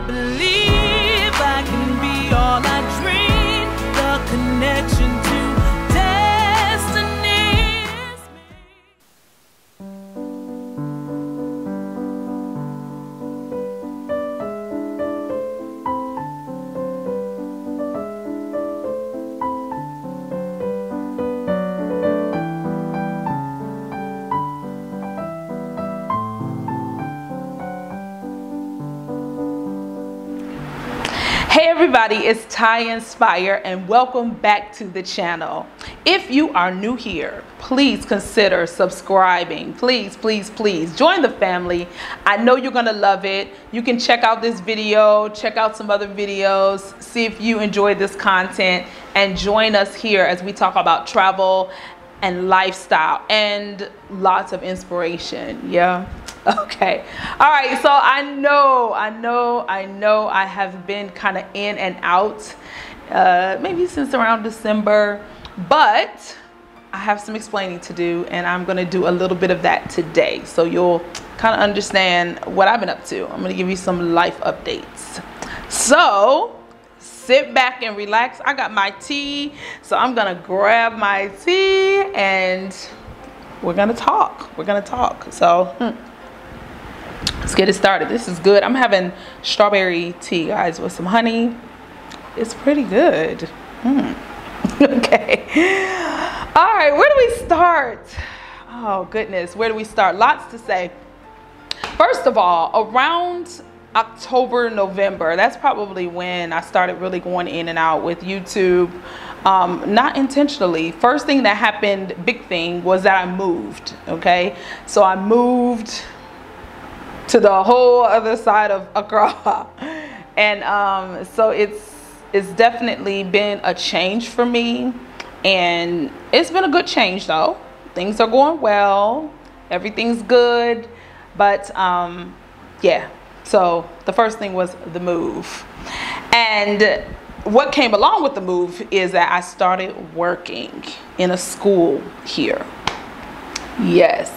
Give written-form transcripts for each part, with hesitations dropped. I believe I can be all I dream. The connection to destiny is me. Hey everybody, it's Ty Inspire and welcome back to the channel. If you are new here, please consider subscribing. Please, please, please join the family. I know you're gonna love it. You can check out this video, check out some other videos, see if you enjoy this content, and join us here as we talk about travel and lifestyle and lots of inspiration. Yeah. Okay. All right. So I know I have been kind of in and out, maybe since around December, but I have some explaining to do and I'm going to do a little bit of that today. So you'll kind of understand what I've been up to. I'm going to give you some life updates. So sit back and relax. I got my tea. So I'm going to grab my tea and we're going to talk. We're going to talk. So, let's get it started. This is good. I'm having strawberry tea, guys, with some honey. It's pretty good. Okay. All right. Where do we start? Oh, goodness. Where do we start? Lots to say. First of all, around October, November, that's probably when I started really going in and out with YouTube. Not intentionally. First thing that happened, big thing, was that I moved. Okay. So I moved to the whole other side of Accra, and so it's definitely been a change for me, and it's been a good change though. Things are going well, everything's good, but yeah, so the first thing was the move, and what came along with the move is that I started working in a school here. Yes.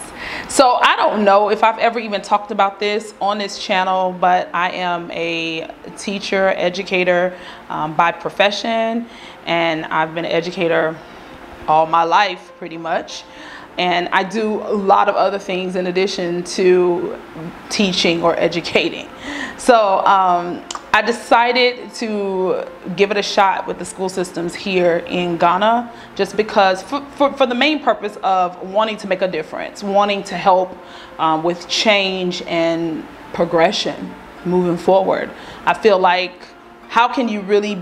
So I don't know if I've ever even talked about this on this channel, but I am a teacher, educator by profession, and I've been an educator all my life pretty much. And I do a lot of other things in addition to teaching or educating. So I decided to give it a shot with the school systems here in Ghana, just because for the main purpose of wanting to make a difference, wanting to help with change and progression moving forward. I feel like, how can you really,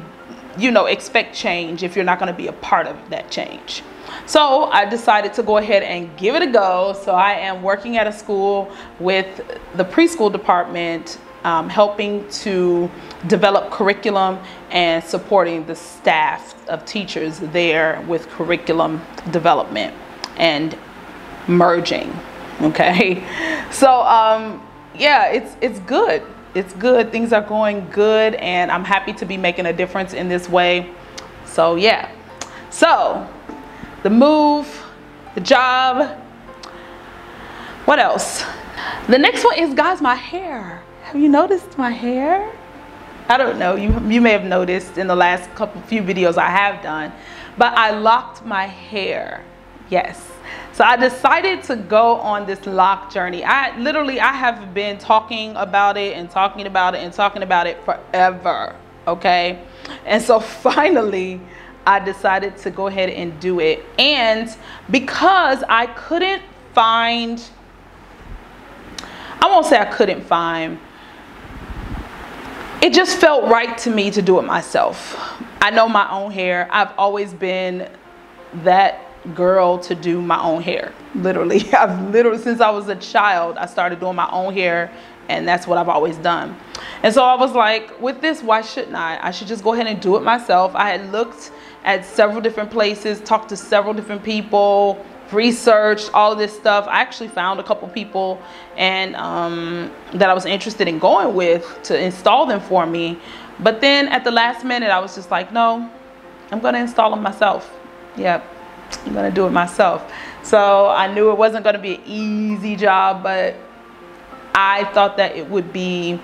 you know, expect change if you're not going to be a part of that change? So I decided to go ahead and give it a go. So I am working at a school with the preschool department, helping to develop curriculum and supporting the staff of teachers there with curriculum development and merging. Okay. So yeah, it's good. It's good. Things are going good, and I'm happy to be making a difference in this way. So yeah. So the move, the job, what else? The next one is, guys, my hair. Have you noticed my hair? I don't know, you may have noticed in the last few videos I have done, but I locked my hair. Yes. So I decided to go on this lock journey. I have been talking about it and talking about it and talking about it forever. Okay. And so finally, I decided to go ahead and do it. And because I couldn't find, I won't say I couldn't find, it just felt right to me to do it myself. I know my own hair. I've always been that girl to do my own hair. Literally, since I was a child, I started doing my own hair, and that's what I've always done. And so I was like, with this, why shouldn't I? I should just go ahead and do it myself. I had looked at several different places, talked to several different people, researched all of this stuff. I actually found a couple people and that I was interested in going with to install them for me. But then at the last minute, I was just like, no, I'm going to install them myself. Yep. I'm going to do it myself. So I knew it wasn't going to be an easy job, but I thought that it would be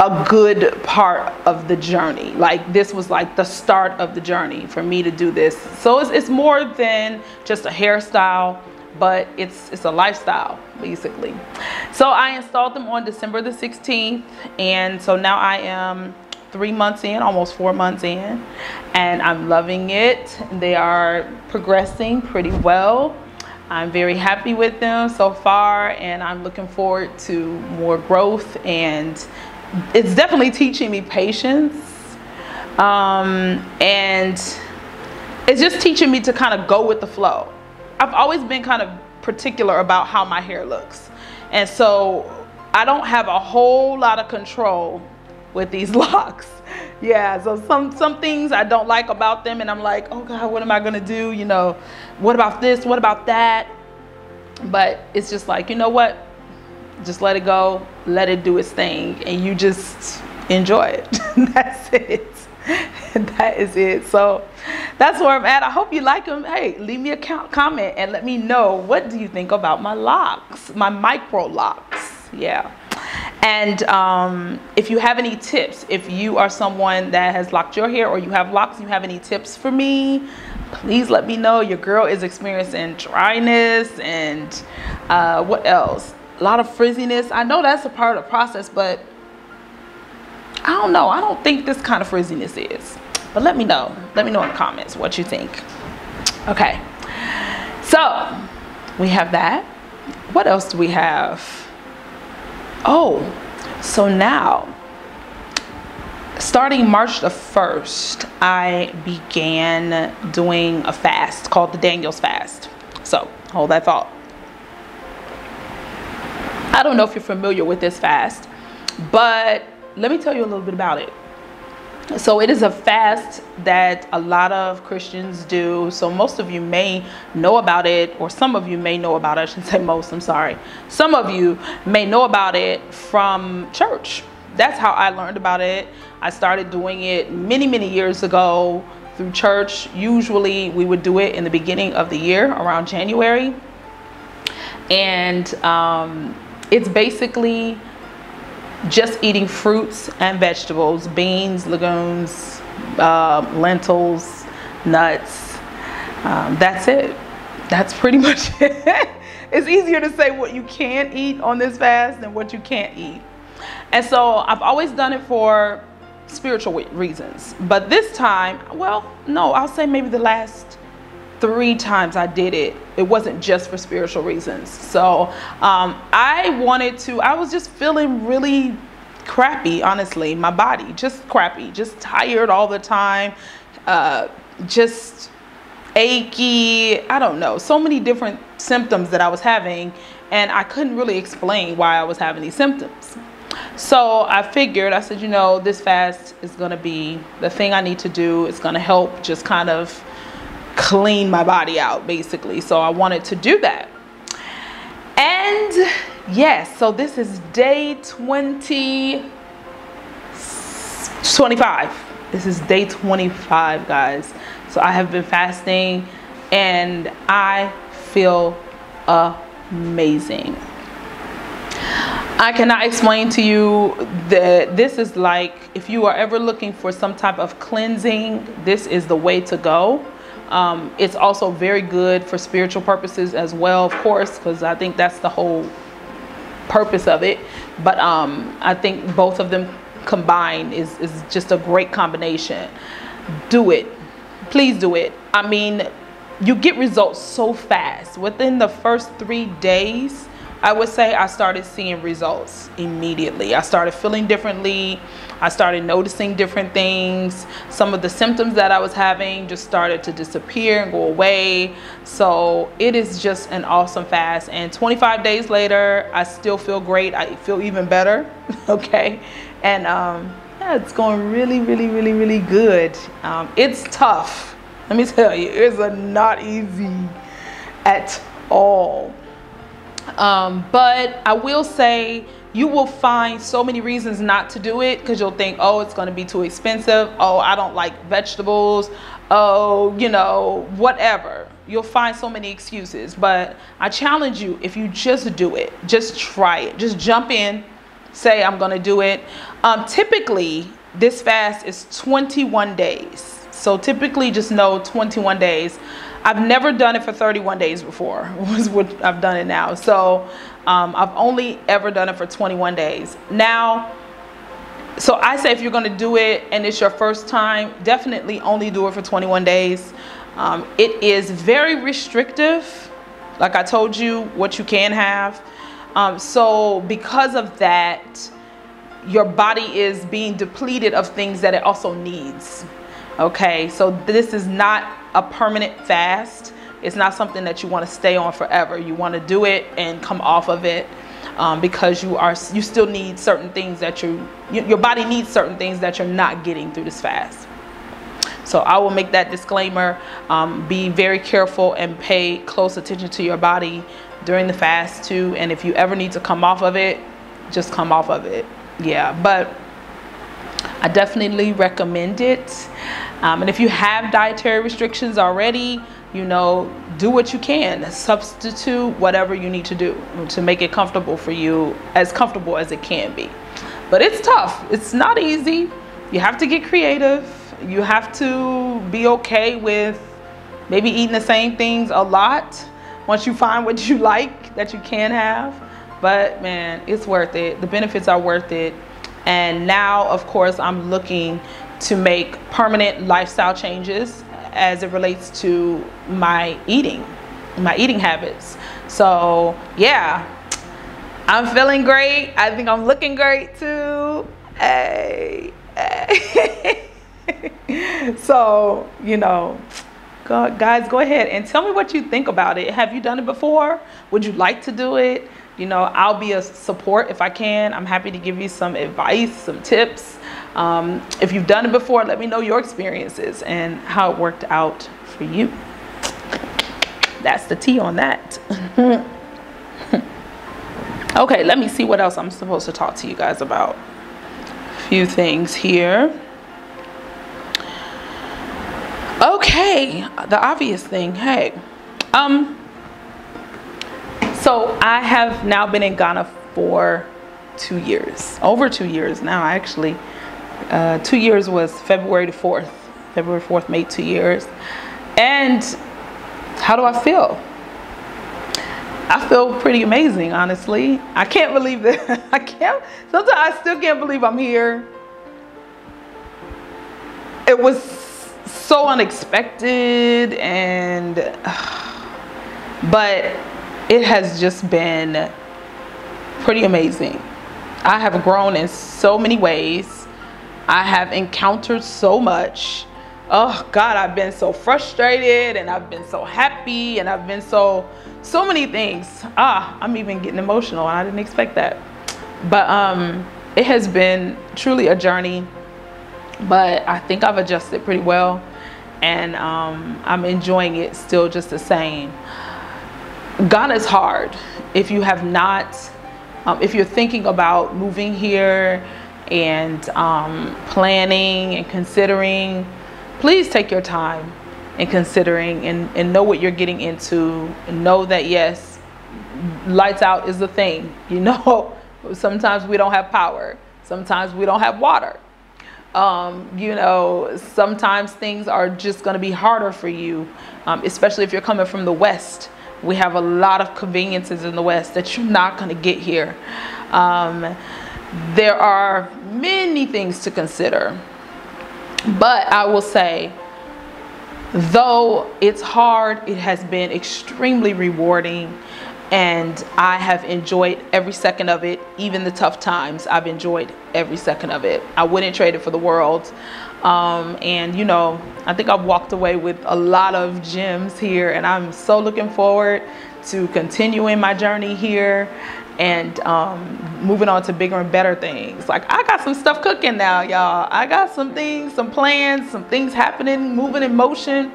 a good part of the journey. Like, this was like the start of the journey for me to do this. So it's more than just a hairstyle, but it's a lifestyle, basically. So I installed them on December the 16th, and so now I am 3 months in, almost 4 months in, and I'm loving it. They are progressing pretty well. I'm very happy with them so far, and I'm looking forward to more growth, and it's definitely teaching me patience, and it's just teaching me to kind of go with the flow. I've always been kind of particular about how my hair looks, and so I don't have a whole lot of control with these locks. Yeah, so some things I don't like about them, and I'm like, oh God, what am I gonna do? You know, what about this? What about that? But it's just like, you know what? Just let it go, let it do its thing, and you just enjoy it. That's it. That is it. So that's where I'm at. I hope you like them. Hey, leave me a comment and let me know, what do you think about my locks, my micro locks? Yeah. And if you have any tips, if you are someone that has locked your hair or you have locks, you have any tips for me, please let me know. Your girl is experiencing dryness and what else? A lot of frizziness. I know that's a part of the process, but I don't know. I don't think this kind of frizziness is. But let me know. Let me know in the comments what you think. Okay. So we have that. What else do we have? Oh, so now, starting March the 1st, I began doing a fast called the Daniel's Fast. So hold that thought. I don't know if you're familiar with this fast, but let me tell you a little bit about it. So it is a fast that a lot of Christians do. So most of you may know about it, or some of you may know about it. I should say most, I'm sorry. Some of you may know about it from church. That's how I learned about it. I started doing it many, many years ago through church. Usually we would do it in the beginning of the year around January. And it's basically just eating fruits and vegetables, beans, legumes, lentils, nuts. That's it. That's pretty much it. It's easier to say what you can eat on this fast than what you can't eat. And so I've always done it for spiritual reasons. But this time, well, no, I'll say maybe the last 3 times I did it, it wasn't just for spiritual reasons. So I was just feeling really crappy, honestly. My body just crappy, just tired all the time, just achy, I don't know, so many different symptoms that I was having, and I couldn't really explain why I was having these symptoms. So I said, you know, this fast is gonna be the thing I need to do. It's gonna help just kind of clean my body out, basically. So I wanted to do that. And yes, so this is day 25. This is day 25, guys. So I have been fasting and I feel amazing. I cannot explain to you that this is like, if you are ever looking for some type of cleansing, this is the way to go. It's also very good for spiritual purposes as well, of course, because I think that's the whole purpose of it. But I think both of them combined is just a great combination. Do it. Please do it. I mean, you get results so fast. Within the first 3 days, I would say I started seeing results immediately. I started feeling differently. I started noticing different things. Some of the symptoms that I was having just started to disappear and go away. So it is just an awesome fast. And 25 days later, I still feel great. I feel even better. Okay. And yeah, it's going really, really, really, really good. It's tough. Let me tell you, it's not easy at all. But I will say you will find so many reasons not to do it, because you'll think, oh, it's going to be too expensive. Oh, I don't like vegetables. Oh, you know, whatever. You'll find so many excuses. But I challenge you, if you just do it, just try it, just jump in, say I'm going to do it. Typically, this fast is 21 days. So typically just know 21 days. I've never done it for 31 days before, was what I've done it now. So I've only ever done it for 21 days. Now, so I say if you're going to do it and it's your first time, definitely only do it for 21 days. It is very restrictive. Like I told you, what you can have. So because of that, your body is being depleted of things that it also needs. Okay, so this is not a permanent fast. It's not something that you want to stay on forever. You want to do it and come off of it because you still need certain things that your body needs, certain things that you're not getting through this fast. So I will make that disclaimer. Be very careful and pay close attention to your body during the fast too. And if you ever need to come off of it, just come off of it. Yeah, but I definitely recommend it. And if you have dietary restrictions already, you know, do what you can. Substitute whatever you need to do to make it comfortable for you, as comfortable as it can be. But it's tough. It's not easy. You have to get creative. You have to be okay with maybe eating the same things a lot once you find what you like that you can have. But man, it's worth it. The benefits are worth it. And now, of course, I'm looking to make permanent lifestyle changes as it relates to my eating habits. So yeah, I'm feeling great. I think I'm looking great too. Hey. So, you know, guys, go ahead and tell me what you think about it. Have you done it before? Would you like to do it? You know, I'll be a support if I can. I'm happy to give you some advice, some tips. If you've done it before, let me know your experiences and how it worked out for you. That's the tea on that. Okay, let me see what else I'm supposed to talk to you guys about. A few things here. Okay, the obvious thing, hey. So I have now been in Ghana for 2 years, over 2 years now, actually. 2 years was February the 4th. February 4th made 2 years. And how do I feel? I feel pretty amazing, honestly. I can't believe that. Sometimes I still can't believe I'm here. It was so unexpected, and but it has just been pretty amazing. I have grown in so many ways. I have encountered so much. Oh God, I've been so frustrated, and I've been so happy, and I've been so many things. I'm even getting emotional, and I didn't expect that. But it has been truly a journey, but I think I've adjusted pretty well, and I'm enjoying it still just the same. Ghana is hard. If you have not, if you're thinking about moving here and planning and considering, please take your time in considering and know what you're getting into. Know that yes, lights out is the thing. You know, sometimes we don't have power. Sometimes we don't have water. You know, sometimes things are just going to be harder for you, especially if you're coming from the West. We have a lot of conveniences in the West that you're not going to get here. There are many things to consider. But I will say, though it's hard, it has been extremely rewarding. And I have enjoyed every second of it. Even the tough times, I've enjoyed every second of it. I wouldn't trade it for the world. And you know, I think I've walked away with a lot of gems here, and I'm so looking forward to continuing my journey here and moving on to bigger and better things. Like, I got some stuff cooking now, y'all. I got some things, some plans, some things happening, moving in motion.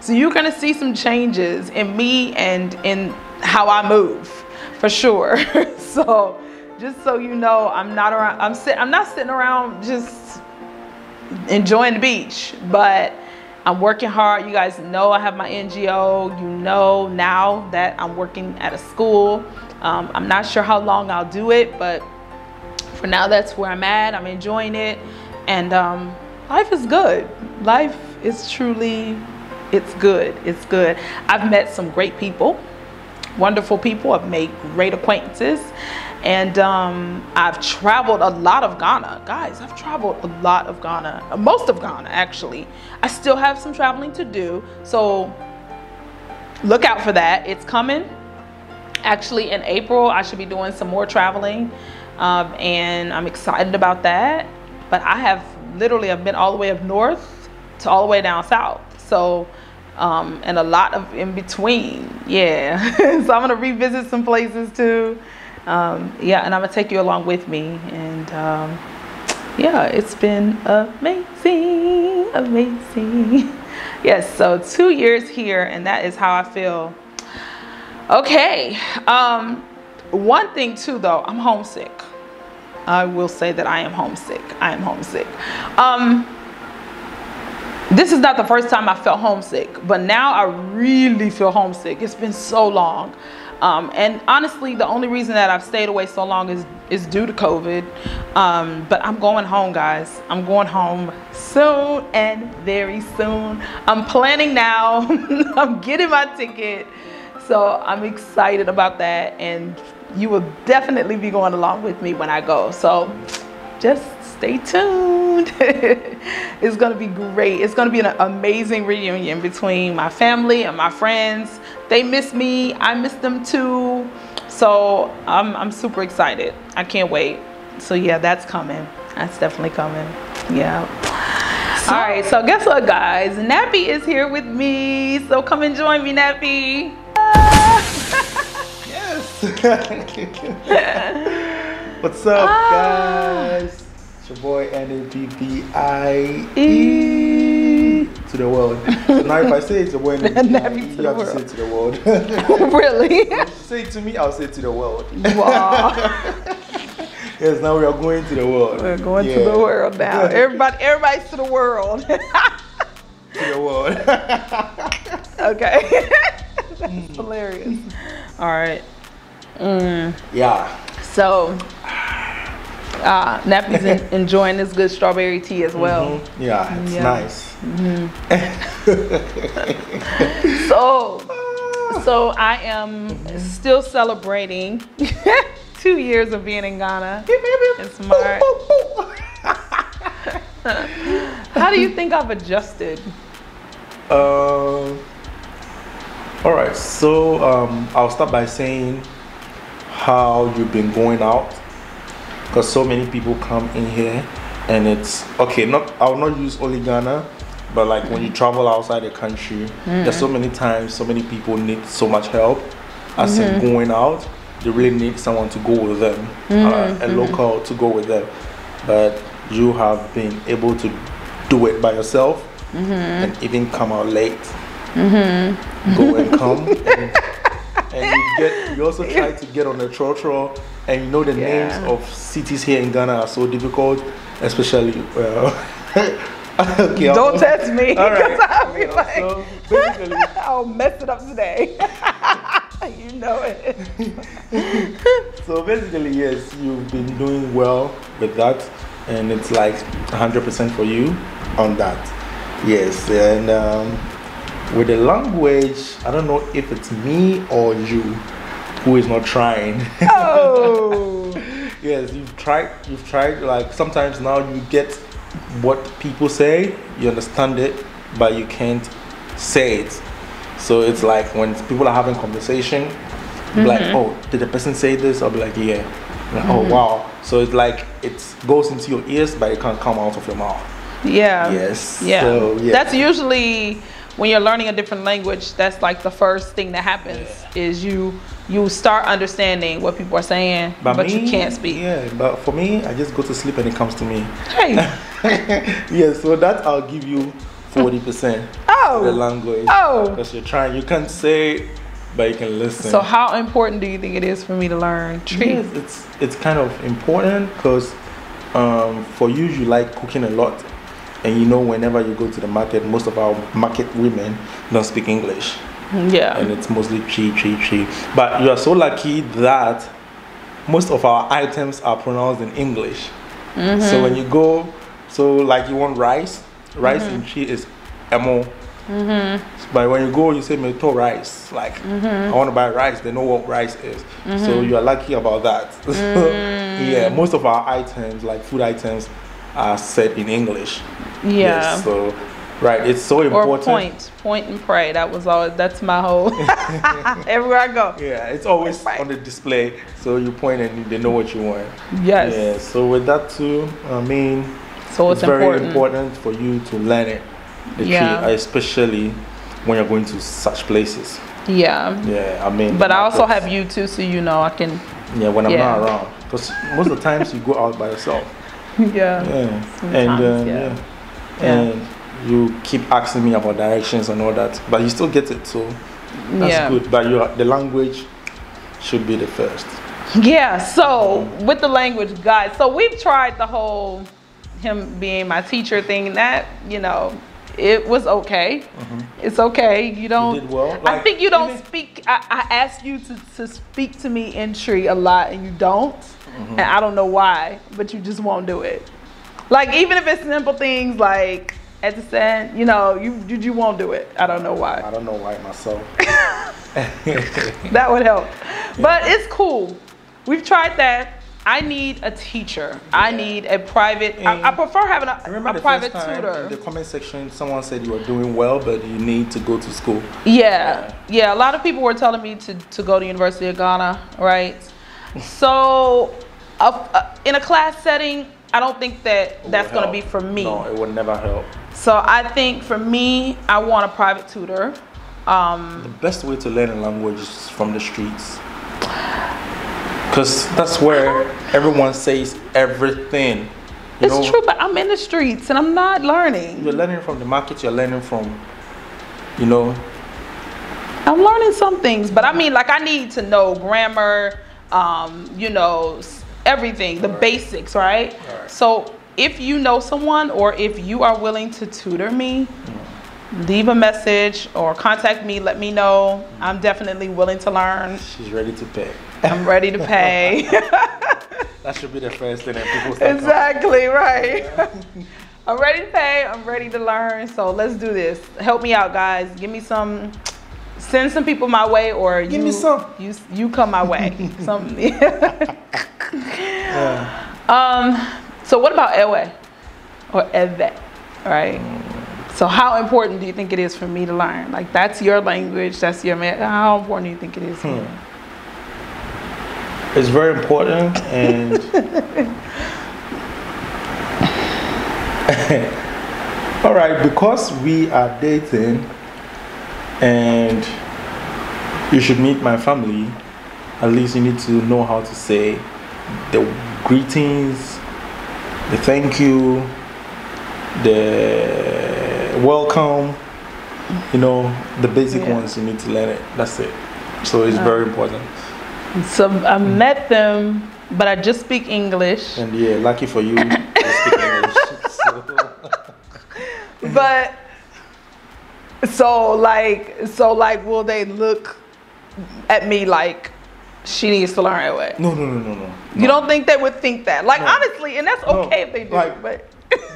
So you're gonna see some changes in me and in how I move, for sure. So just so you know, I'm not sitting around just enjoying the beach, but I'm working hard. You guys know I have my NGO. You know now that I'm working at a school. I'm not sure how long I'll do it, but for now, that's where I'm at. I'm enjoying it, and life is good. Life is truly, it's good. It's good. I've met some great people, wonderful people. I've made great acquaintances, and I've traveled a lot of Ghana. Guys, I've traveled a lot of Ghana, most of Ghana actually. I still have some traveling to do, so look out for that. It's coming. Actually, in April, I should be doing some more traveling, and I'm excited about that. But I have literally, I've been all the way up north to all the way down south, so and a lot of in between. Yeah. So I'm gonna revisit some places too. Yeah, and I'm gonna take you along with me, and yeah, it's been amazing, amazing. Yes, so 2 years here, and that is how I feel. Okay, one thing too though, I'm homesick. I will say that I am homesick. I am homesick. This is not the first time I felt homesick, but now I really feel homesick. It's been so long. And honestly, the only reason that I've stayed away so long is due to COVID. But I'm going home, guys. I'm going home soon and very soon. I'm planning now. I'm getting my ticket. So I'm excited about that, and you will definitely be going along with me when I go. So just stay tuned. It's going to be great. It's going to be an amazing reunion between my family and my friends. They miss me. I miss them too. So I'm super excited. I can't wait. So yeah, that's coming. That's definitely coming. Yeah. All right. So guess what, guys? Nabbie is here with me. So come and join me, Nabbie. Yes. What's up, guys? It's your boy NABBIE to the world. So now if I say it's your boy NABBIE, you have to say it to the world. Really? So if you say it to me, I'll say it to the world. Wow. Yes, now we are going to the world. We're going to the world now. Everybody's to the world. To the world. Okay. That's hilarious. All right. Yeah. So, Nappy's enjoying this good strawberry tea as well. Mm-hmm. Yeah, it's nice. Mm-hmm. So I am still celebrating 2 years of being in Ghana. It's March. How do you think I've adjusted? All right, so I'll start by saying how you've been going out, because so many people come in here, and it's okay. I'll not use only Ghana, but like when you travel outside the country, there's so many times so many people need so much help. As in going out, they really need someone to go with them, a local to go with them. But you have been able to do it by yourself, and even come out late. Go and come, and you also try to get on the trotro, and you know the names of cities here in Ghana are so difficult, especially. Okay, don't test me, because right. I'll be like, so basically, I'll mess it up today. You know it. So basically, yes, you've been doing well with that, and it's like 100% for you on that. Yes, and. With the language, I don't know if it's me or you who is not trying. Oh. Yes, you've tried, like sometimes now you get what people say, you understand it, but you can't say it. So it's like when people are having conversation, be like, oh, did the person say this? I'll be like, yeah. Like, oh wow. So it's like it goes into your ears, but it can't come out of your mouth. Yeah. Yes. Yeah. So, yeah. That's usually when you're learning a different language, that's like the first thing that happens is you start understanding what people are saying, but you can't speak. Yeah, but for me, I just go to sleep and it comes to me. Hey. Yeah, so that I'll give you 40% of the language. Oh. Because you're trying, you can't say, but you can listen. So how important do you think it is for me to learn Twi? Yes, it's kind of important because for you like cooking a lot. And you know, whenever you go to the market, most of our market women don't speak English. Yeah. And it's mostly Twi. But you are so lucky that most of our items are pronounced in English. Mm-hmm. So when you go, so like you want rice, rice mm-hmm. in Chi is emo. Mm-hmm. But when you go, you say meto rice. Like mm-hmm. I want to buy rice. They know what rice is. Mm-hmm. So you are lucky about that. Mm-hmm. Yeah, most of our items, like food items, are said in English. Yeah. Yes, so right, it's so important. Or point and pray. That was always. That's my whole. Everywhere I go. Yeah, it's always on the display. So you point and they know what you want. Yes. Yeah. So with that too, I mean, so it's very important for you to learn it. Yeah. Especially when you're going to such places. Yeah. Yeah, I mean. But I also have you too, so you know I can. Yeah, when I'm not around, because most of the times you go out by yourself. Yeah. Yeah. Sometimes, and and you keep asking me about directions and all that, but you still get it, so that's good. But the language should be the first. Yeah. So with the language, guys. So we've tried the whole him being my teacher thing. That it was okay. Mm-hmm. It's okay. You don't. You did well. Like, I think you don't speak. I ask you to speak to me in Tri a lot, and you don't. Mm-hmm. And I don't know why, but you just won't do it. Like even if it's simple things like. At the end, you won't do it. I don't know why. I don't know why myself. That would help. Yeah. But it's cool. We've tried that. I need a teacher. Yeah. I need a private. I prefer having a private tutor. In the comment section, someone said you were doing well, but you need to go to school. Yeah. Yeah. A lot of people were telling me to go to University of Ghana, right? So, in a class setting, I don't think that's going to be for me. No, it would never help. So I think for me, I want a private tutor. The best way to learn a language is from the streets. Because that's where everyone says everything. It's true, but I'm in the streets and I'm not learning. You're learning from the market. You're learning from, I'm learning some things, but I mean, like I need to know grammar, everything, the basics, right? So if you know someone or if you are willing to tutor me, leave a message or contact me, let me know. I'm definitely willing to learn. She's ready to pay. I'm ready to pay. That should be the first thing that people start. Exactly, right. Yeah. I'm ready to pay, I'm ready to learn, so let's do this. Help me out, guys. Give me some. Send some people my way, or give me some. You come my way. So what about Ewe or Ewe, right? So how important do you think it is for me to learn? Like that's your language, that's your man. How important do you think it is? It's very important, and all right, because we are dating. And you should meet my family. At least you need to know how to say the greetings, the thank you, the welcome, the basic ones. You need to learn it. That's it. So it's very important. So I met them, but I just speak English. And yeah, lucky for you, I speak English. So. But So, will they look at me like she needs to learn Ewe? No. You don't think they would think that? Like, honestly, and that's okay if they do, like, but...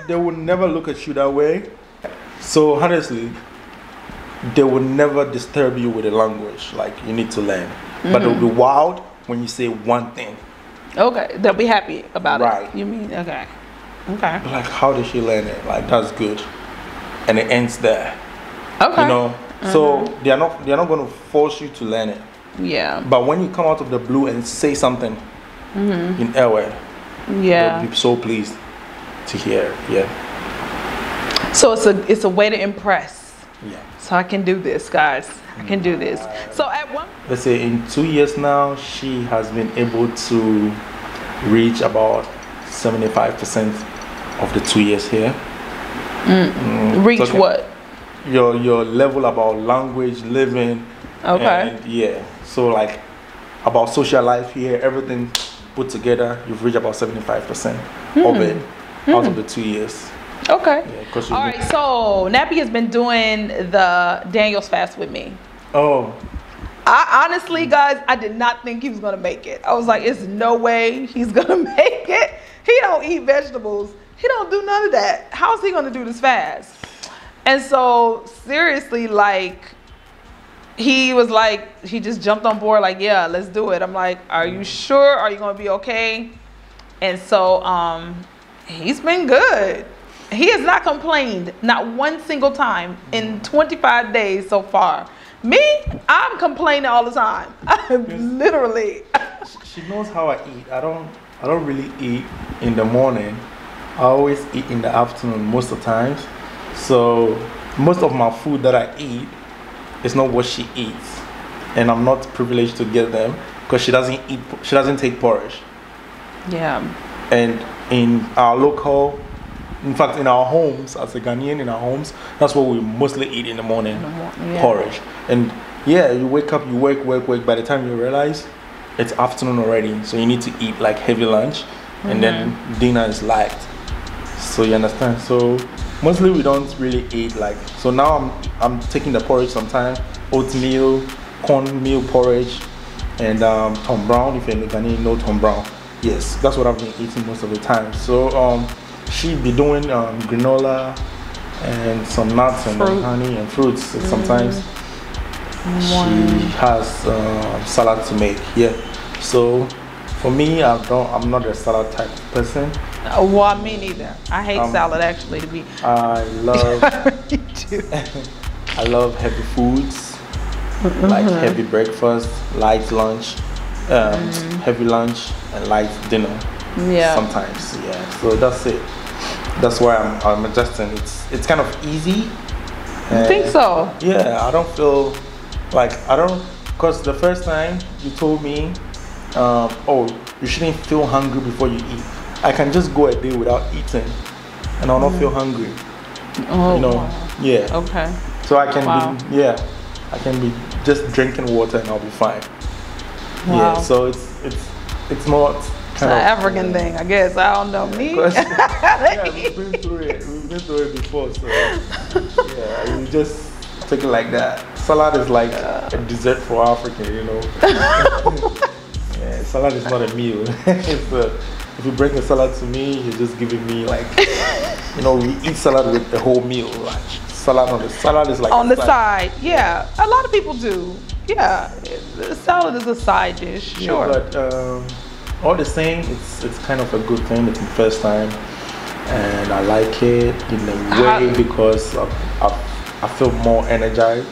They would never look at you that way. So, honestly, they would never disturb you with a language. Like, you need to learn. Mm-hmm. But they'll be wild when you say one thing. Okay, they'll be happy about it. Right. You mean, okay. Like, how did she learn it? Like, that's good. And it ends there. Okay. So they are not going to force you to learn it. Yeah. But when you come out of the blue and say something in Ewe, they'll be so pleased to hear it. Yeah. So it's a way to impress. Yeah. So I can do this, guys. I can do this. So let's say in 2 years now, she has been able to reach about 75% of the 2 years here. Reach what? Your level about language, living, and so like about social life here, everything put together, you've reached about 75% of it out of the 2 years. Okay. Yeah, all right. So Nabbie has been doing the Daniel's Fast with me. Oh. I honestly, guys, I did not think he was gonna make it. I was like, it's no way he's gonna make it. He don't eat vegetables. He don't do none of that. How's he gonna do this fast? And so seriously, like, he was like, he just jumped on board, like, yeah, let's do it. I'm like, are you sure? Are you gonna be okay? And so he's been good. He has not complained, not one single time in 25 days so far. Me, I'm complaining all the time. I'm literally. She knows how I eat. I don't really eat in the morning. I always eat in the afternoon most of the times. So most of my food that I eat is not what she eats, and I'm not privileged to get them because she doesn't eat. She doesn't take porridge. Yeah. And in our local. In fact, in our homes, as a Ghanaian in our homes, that's what we mostly eat in the morning, yeah. Porridge. And yeah, you wake up, you work. By the time you realize, it's afternoon already. So you need to eat like heavy lunch, and then dinner is light. So you understand? So mostly we don't really eat like, so now I'm taking the porridge sometimes, oatmeal, cornmeal porridge, and Tom Brown. If you're a Ghanaian, you know Tom Brown. Yes, that's what I've been eating most of the time. So, she'd be doing granola and some nuts and honey and fruits. And sometimes she has salad to make. Yeah. So for me, I'm not a salad type of person. Well, me neither. I hate salad actually. To be. I love heavy foods, like heavy breakfast, light lunch, heavy lunch, and light dinner. Yeah. Sometimes, yeah. So that's it. That's why I'm adjusting. It's kind of easy. I think so. Yeah, I don't feel like because the first time you told me, oh, you shouldn't feel hungry before you eat. I can just go a day without eating, and I'll not feel hungry. Oh. You know. Yeah. Okay. So I can be I can be just drinking water and I'll be fine. Wow. Yeah. So it's more. It's an African thing, I guess. I don't know me. Yeah, we've been through it before, so yeah, we just take it like that. Salad is like a dessert for African, you know. Yeah, salad is not a meal. If you bring a salad to me, you're just giving me like, you know, we eat salad with the whole meal. Like salad on the salad is like on the side. Yeah, a lot of people do. Yeah, salad is a side dish. Yeah, sure. But, all the same, it's kind of a good thing. It's my first time, and I like it in a way because I feel more energized.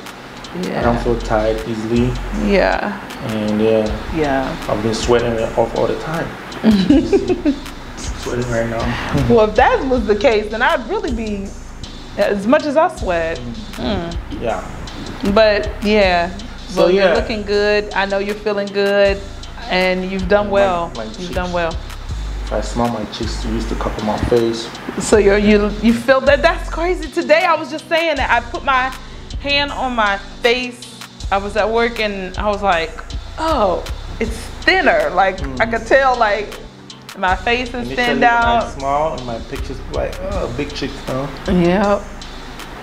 Yeah. I don't feel tired easily. Yeah. And yeah. Yeah. I've been sweating it off all the time. Sweating right now. Well, if that was the case, then I'd really be as much as I sweat. Yeah. But yeah. So yeah. You're looking good. I know you're feeling good. And you've done well. You've done well. If I smell my cheeks, you used to cover my face. So you feel that? That's crazy. Today I was just saying that I put my hand on my face. I was at work and I was like, oh, it's thinner. Like I could tell, like my face is thinned out. I smile and my pictures like, oh, big cheeks, huh? Yeah.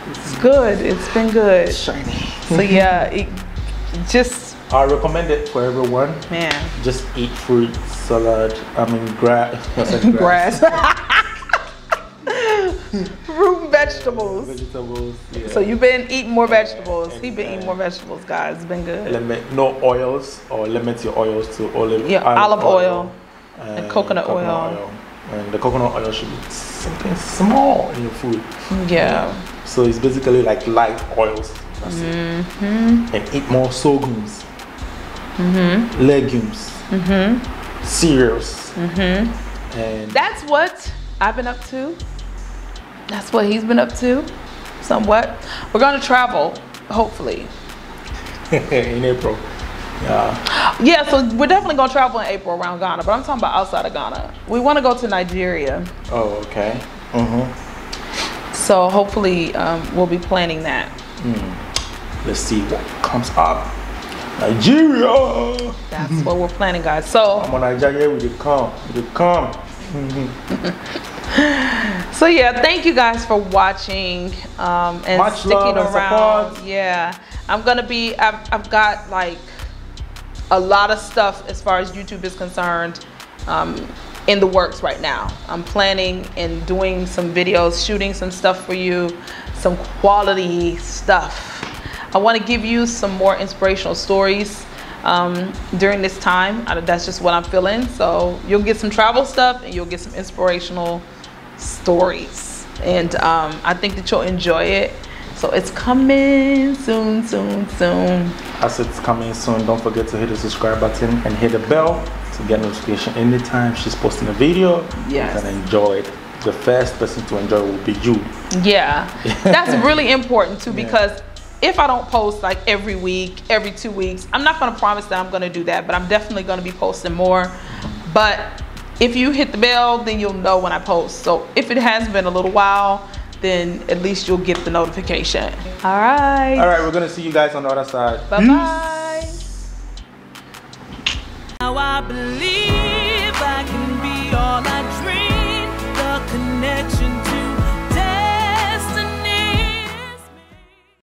It's good. It's been good. It's shiny. So yeah, I recommend it for everyone. Man, just eat fruit, salad. I mean, grass. Fruit and vegetables. Vegetables. Yeah. So you've been eating more vegetables. He's been eating more vegetables, guys. It's been good. Limit your oils to olive oil and coconut oil. And the coconut oil should be something small in your food. Yeah. So it's basically like light oils. That's it. And eat more sorghums. Legumes, cereals, and that's what I've been up to. That's what he's been up to, somewhat. We're gonna travel, hopefully, in April. Yeah. Yeah, so we're definitely gonna travel in April around Ghana, but I'm talking about outside of Ghana. We want to go to Nigeria. Oh, okay. So hopefully, we'll be planning that. Let's see what comes up. Nigeria. That's what we're planning, guys. So I'm on Nigeria with the come. So yeah, thank you guys for watching and much sticking around. And support. Yeah, I've got like a lot of stuff as far as YouTube is concerned in the works right now. I'm planning and doing some videos, shooting some stuff for you, some quality stuff. I want to give you some more inspirational stories during this time. That's just what I'm feeling. So you'll get some travel stuff and you'll get some inspirational stories. And I think that you'll enjoy it. So it's coming soon, soon, soon. As it's coming soon, don't forget to hit the subscribe button and hit the bell to get notification anytime she's posting a video. Yes. And enjoy it. The first person to enjoy will be you. Yeah. That's really important too, because if I don't post like every week, every 2 weeks, I'm not gonna promise that I'm gonna do that, but I'm definitely gonna be posting more. But if you hit the bell, then you'll know when I post. So if it has been a little while, then at least you'll get the notification. All right. All right, we're gonna see you guys on the other side. Bye-bye.